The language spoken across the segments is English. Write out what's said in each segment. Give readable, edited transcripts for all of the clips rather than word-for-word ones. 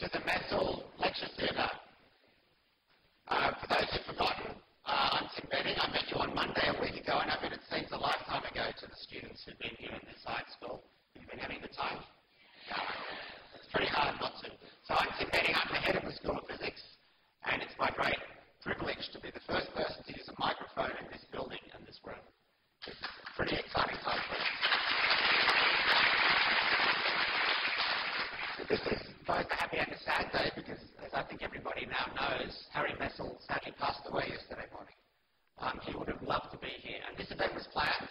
to the Messel Lecture Theatre. For those who've forgotten, I'm Tim Betting. I met you on Monday a week ago, and I bet it seems a lifetime ago to the students who've been here at this high school. You've been having the time? It's pretty hard not to. So I'm Tim Betting. I'm the head of the School of Physics, and it's my great privilege to be the first person to use a microphone in this building and this room. It's a pretty exciting time for us. This is both a happy and a sad day because, as I think everybody now knows, Harry Messel sadly passed away yesterday morning. He would have loved to be here, and this event was planned,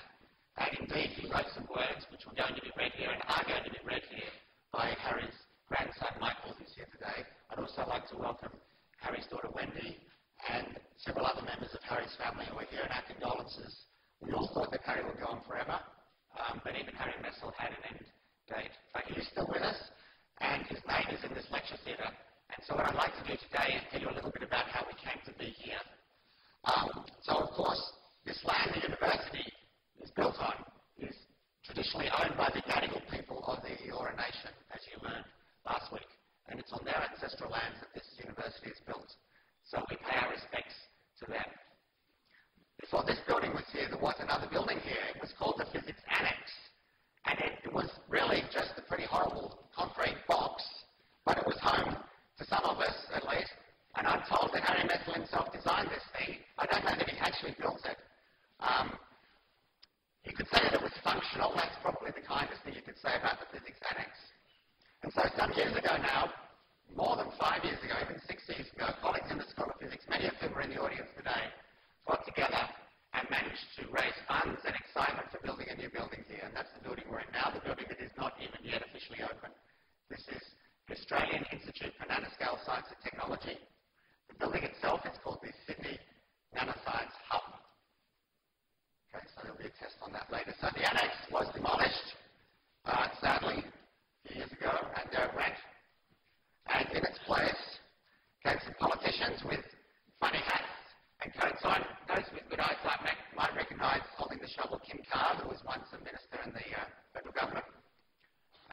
and indeed he wrote some words which were going to be read here and are going to be read here by Harry's grandson Michael, who's here today. I'd also like to welcome Harry's daughter Wendy and several other members of Harry's family who are here, and our condolences. We all thought that Harry would go on forever, but even Harry Messel had an end date. But he is still with us, and his name is in this lecture theatre. And so what I'd like to do today is tell you a little bit about how we came to be here. So of course, this land the university is built on is traditionally owned by the Gadigal people of the Eora Nation, as you learned last week. And it's on their ancestral lands that this university is built. So we pay our respects to them. Before this building was here, there was another building here. It was called the Physics Annex. And it was really just a pretty horrible concrete box, but it was home to some of us, at least. And I'm told that Harry Messel himself designed this thing. I don't know that he actually built it. You could say that it was functional. That's probably the kindest thing you could say about the Physics Annex. And so some years ago now, more than 5 years ago, even 6 years ago, colleagues in the School of Physics, many of whom are in the audience today, got together and managed to raise funds and excitement for building a new building here. And that's the building we're in now, the building that is not even yet officially open. This is the Australian Institute for Nanoscale Science and Technology. The building itself is called the Sydney Nanoscience Hub. Okay, so there'll be a test on that later. So the annex was demolished, sadly, a few years ago, and there it went. And in its place came some politicians with funny hats and coats on. Those with good eyesight might recognise holding the shovel Kim Carr, who was once a minister in the federal government,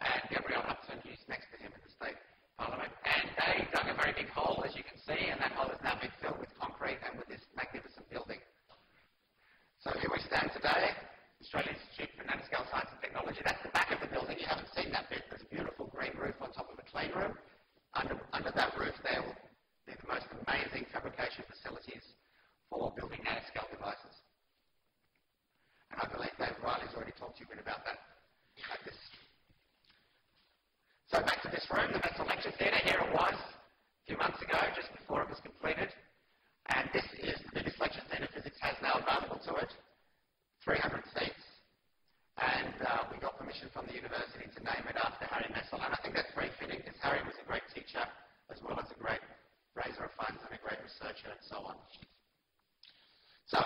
and Gabrielle Upton, who's next to him in the state parliament. And they dug a very big hole, as you can see, and that hole has now been filled with concrete and with this magnificent building. So here we stand today, Australian Institute for Nanoscale Science and Technology. That's the back of the building. You haven't seen that bit. There's a beautiful green roof on top of a clean room. Under that roof there will be the most amazing fabrication facilities for building nanoscale devices. And I believe David Riley's already talked to you a bit about that. So back to this room, the Messel Lecture Theatre. Here it was a few months ago, just before it was completed. And this is the biggest lecture theatre physics has now available to it, 300 seats. And we got permission from the university to name it after Harry Messel. And I think that's very fitting because Harry was a great teacher as well as a great raiser of funds and a great researcher and so on. So,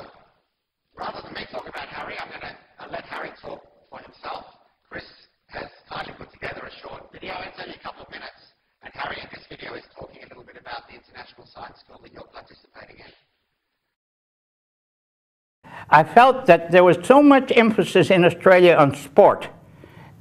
rather than me talk about Harry, I'm going to let Harry talk for himself. Chris has kindly put together a short video. It's only a couple of minutes. And Harry in this video is talking a little bit about the International Science School that you're participating in. I felt that there was so much emphasis in Australia on sport,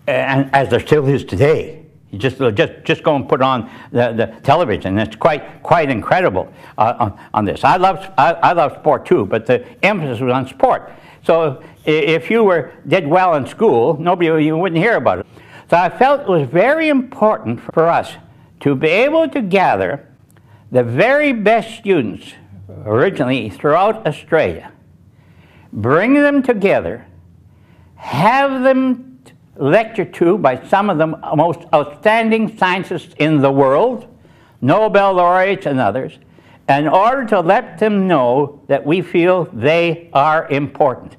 and as there still is today. You just go and put on the television. It's quite incredible on this. I love sport too, but the emphasis was on sport. So if you did well in school, you wouldn't hear about it. So I felt it was very important for us to be able to gather the very best students originally throughout Australia, bring them together, have them lectured to by some of the most outstanding scientists in the world, Nobel laureates and others, in order to let them know that we feel they are important.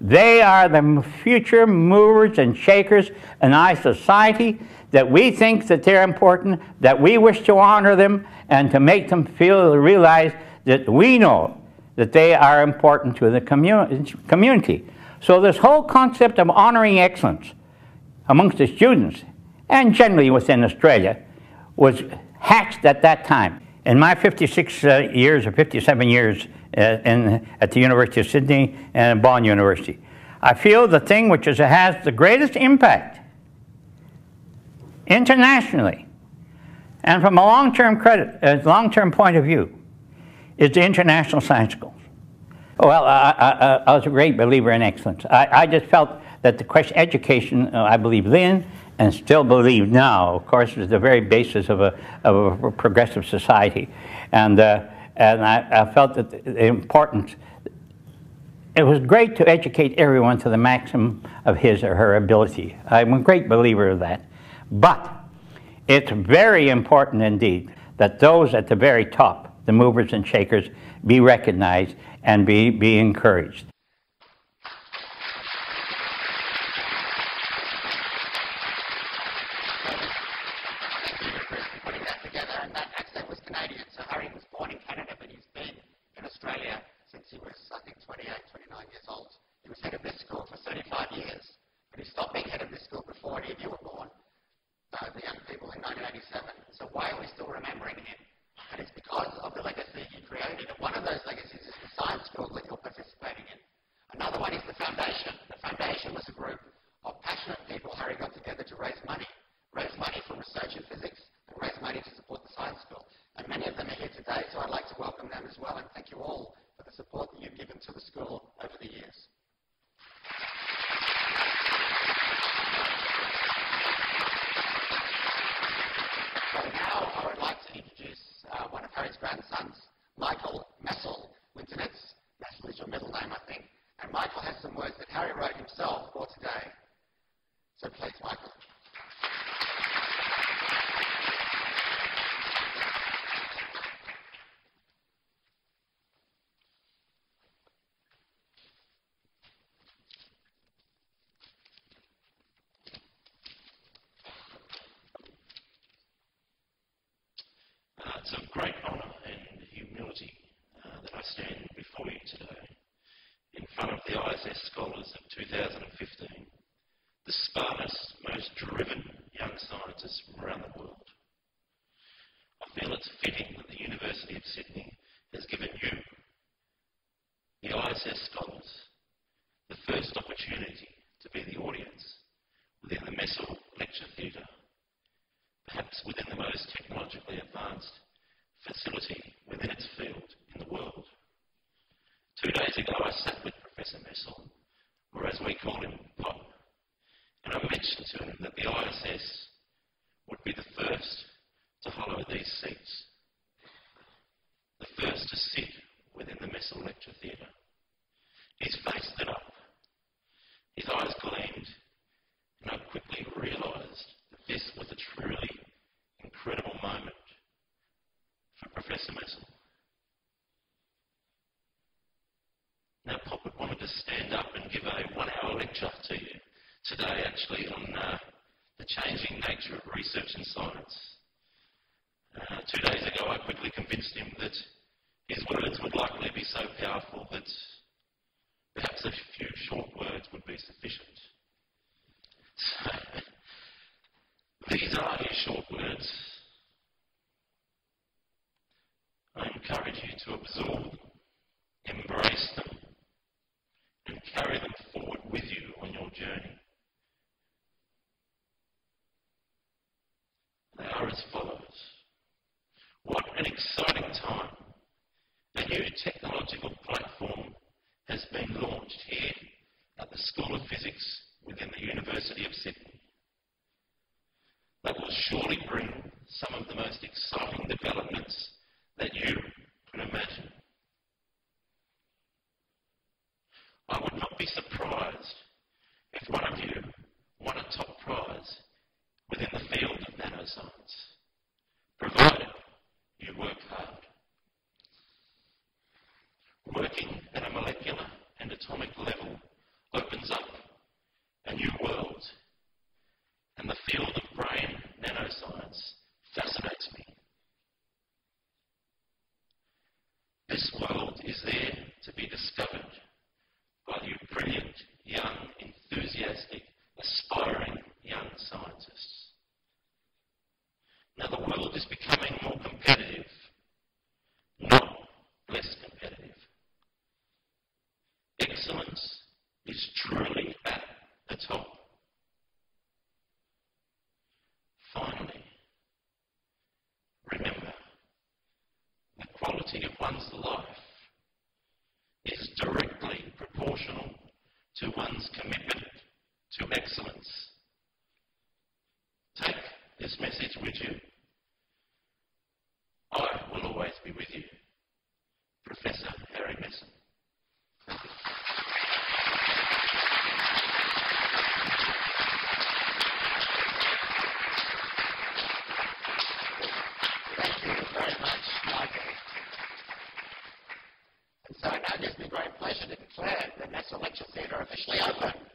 They are the future movers and shakers in our society, that we think that they're important, that we wish to honor them and to make them realize that we know that they are important to the community. So this whole concept of honoring excellence amongst the students, and generally within Australia, was hatched at that time. In my 56 years or 57 years at the University of Sydney and Bonn University, I feel the thing which has the greatest impact internationally And from a long-term point of view, it's the International Science School. Well, I was a great believer in excellence. I just felt that the question education, I believed then and still believe now, of course, is the very basis of a progressive society. And I felt that the importance, it was great to educate everyone to the maximum of his or her ability. I'm a great believer of that. But it's very important indeed that those at the very top, the movers and shakers, be recognized and be encouraged. It's a great honour and humility that I stand before you today, in front of the ISS scholars of 2015, the smartest, most driven young scientists from around the world. I feel it's fitting that the University of Sydney has given you, the ISS scholars, the first opportunity to be the audience within the Messel Lecture Theatre, perhaps within the most technologically advanced facility within its field in the world. 2 days ago I sat with Professor Messel, or as we call him, Bob, and I mentioned to him that the ISS would be the first to hollow these seats, the first to sit within the Messel Lecture Theatre. His face lit up, his eyes gleamed, and I quickly realised that this was a truly incredible moment for Professor Messel. Now, Pop would want to stand up and give a 1-hour lecture to you today, actually, on the changing nature of research and science. 2 days ago, I quickly convinced him that his words would likely be so powerful that perhaps a few short words would be sufficient. So, these are his short words. I encourage you to absorb them, embrace them, and carry them forward with you on your journey. They are as follows. What an exciting time! A new technological platform has been launched here at the School of Physics within the University of Sydney. That will surely bring some of the most exciting developments that you can imagine. I would not be surprised if one of you won a top prize within the field of nanoscience, provided you work hard. Working at a molecular and atomic level opens up a new world, and the field of brain nanoscience fascinates me. This world is there to be discovered by you brilliant, young, enthusiastic, aspiring young scientists. Now the world is becoming more competitive, not less competitive. Excellence is truly at the top. Finally, quality of one's life is directly proportional to one's commitment to excellence. Take this message with you. I will always be with you. Professor Harry Messel. Thank you very much, Michael. And so now it gives me great pleasure to declare the Messel Lecture Theatre officially open.